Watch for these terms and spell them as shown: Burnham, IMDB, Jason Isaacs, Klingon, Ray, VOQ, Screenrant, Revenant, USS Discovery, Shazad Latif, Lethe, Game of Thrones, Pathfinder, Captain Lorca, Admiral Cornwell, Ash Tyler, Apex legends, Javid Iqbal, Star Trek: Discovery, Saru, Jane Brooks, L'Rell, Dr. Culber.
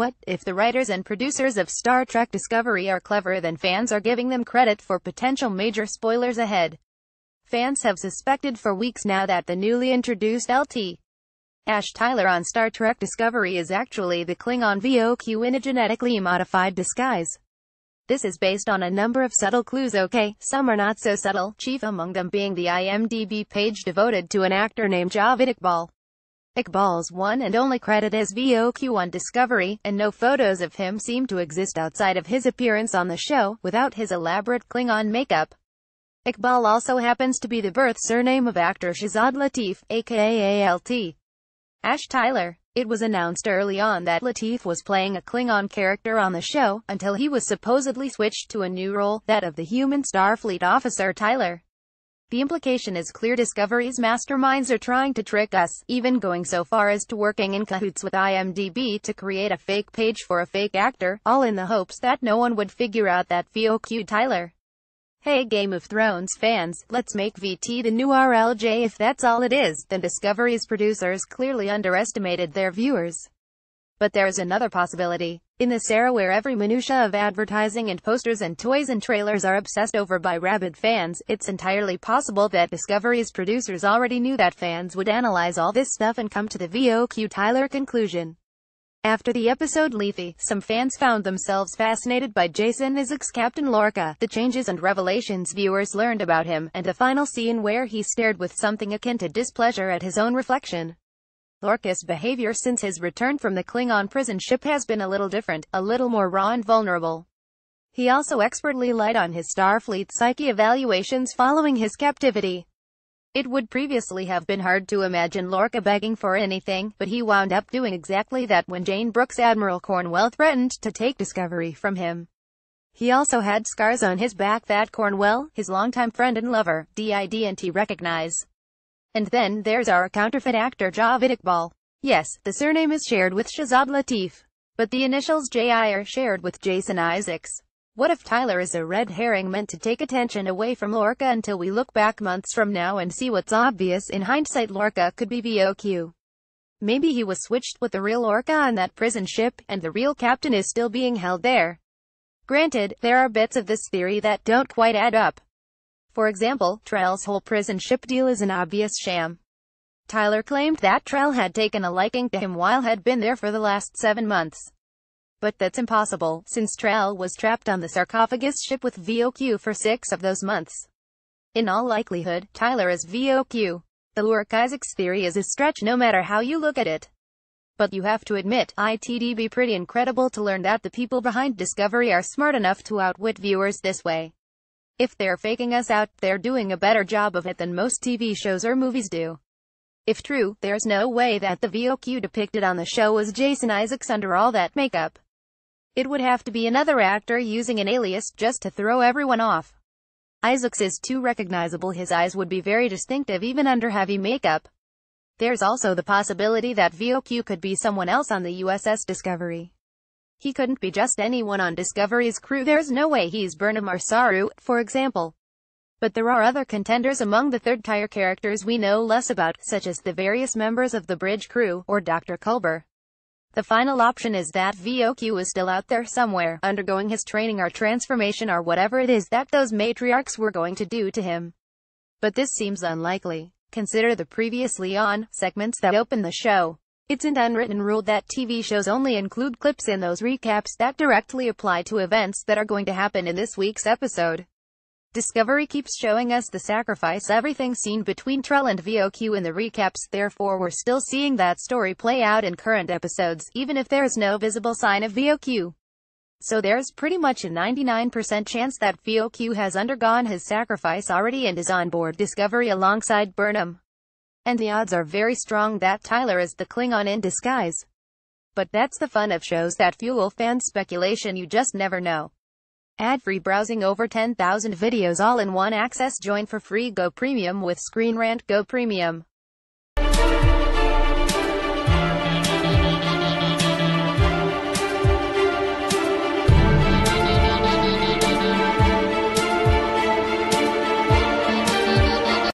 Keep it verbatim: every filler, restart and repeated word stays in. What if the writers and producers of Star Trek Discovery are clever, then fans are giving them credit for potential major spoilers ahead. Fans have suspected for weeks now that the newly introduced Lieutenant Ash Tyler on Star Trek Discovery is actually the Klingon V O Q in a genetically modified disguise. This is based on a number of subtle clues, okay, some are not so subtle, chief among them being the I M D B page devoted to an actor named Javid Iqbal. Iqbal's one and only credit is V O Q on Discovery, and no photos of him seem to exist outside of his appearance on the show, without his elaborate Klingon makeup. Iqbal also happens to be the birth surname of actor Shazad Latif, aka Lieutenant Ash Tyler. It was announced early on that Latif was playing a Klingon character on the show, until he was supposedly switched to a new role, that of the human Starfleet officer Tyler. The implication is clear: Discovery's masterminds are trying to trick us, even going so far as to working in cahoots with I M D B to create a fake page for a fake actor, all in the hopes that no one would figure out that V O Q Tyler. Hey Game of Thrones fans, let's make V T the new R L J. If that's all it is, then Discovery's producers clearly underestimated their viewers. But there's another possibility. In this era where every minutia of advertising and posters and toys and trailers are obsessed over by rabid fans, it's entirely possible that Discovery's producers already knew that fans would analyze all this stuff and come to the V O Q Tyler conclusion. After the episode Lethe, some fans found themselves fascinated by Jason Isaacs' Captain Lorca, the changes and revelations viewers learned about him, and the final scene where he stared with something akin to displeasure at his own reflection. Lorca's behavior since his return from the Klingon prison ship has been a little different, a little more raw and vulnerable. He also expertly lied on his Starfleet psyche evaluations following his captivity. It would previously have been hard to imagine Lorca begging for anything, but he wound up doing exactly that when Jane Brooks' Admiral Cornwell threatened to take Discovery from him. He also had scars on his back that Cornwell, his longtime friend and lover, didn't recognize. And then there's our counterfeit actor Javid Iqbal. Yes, the surname is shared with Shazad Latif, but the initials J I are shared with Jason Isaacs. What if Tyler is a red herring meant to take attention away from Lorca until we look back months from now and see what's obvious? In hindsight, Lorca could be V O Q. Maybe he was switched with the real Lorca on that prison ship, and the real captain is still being held there. Granted, there are bits of this theory that don't quite add up. For example, Trell's whole prison ship deal is an obvious sham. Tyler claimed that Trell had taken a liking to him while had been there for the last seven months. But that's impossible, since Trell was trapped on the sarcophagus ship with V O Q for six of those months. In all likelihood, Tyler is V O Q. The Lorca-Isaacs theory is a stretch no matter how you look at it. But you have to admit, it'd be pretty incredible to learn that the people behind Discovery are smart enough to outwit viewers this way. If they're faking us out, they're doing a better job of it than most T V shows or movies do. If true, there's no way that the V O Q depicted on the show was Jason Isaacs under all that makeup. It would have to be another actor using an alias, just to throw everyone off. Isaacs is too recognizable, his eyes would be very distinctive even under heavy makeup. There's also the possibility that V O Q could be someone else on the U S S Discovery. He couldn't be just anyone on Discovery's crew. There's no way he's Burnham or Saru, for example. But there are other contenders among the third-tier characters we know less about, such as the various members of the bridge crew, or Doctor Culber. The final option is that V O Q is still out there somewhere, undergoing his training or transformation or whatever it is that those matriarchs were going to do to him. But this seems unlikely. Consider the previously on segments that open the show. It's an unwritten rule that T V shows only include clips in those recaps that directly apply to events that are going to happen in this week's episode. Discovery keeps showing us the sacrifice, everything seen between Trell and V O Q in the recaps, therefore we're still seeing that story play out in current episodes, even if there's no visible sign of V O Q. So there's pretty much a ninety-nine percent chance that V O Q has undergone his sacrifice already and is on board Discovery alongside Burnham. And the odds are very strong that Tyler is the Klingon in disguise. But that's the fun of shows that fuel fan speculation, you just never know. Ad-free browsing, over ten thousand videos all in one access. Join for free. Go Premium with Screenrant. Go Premium.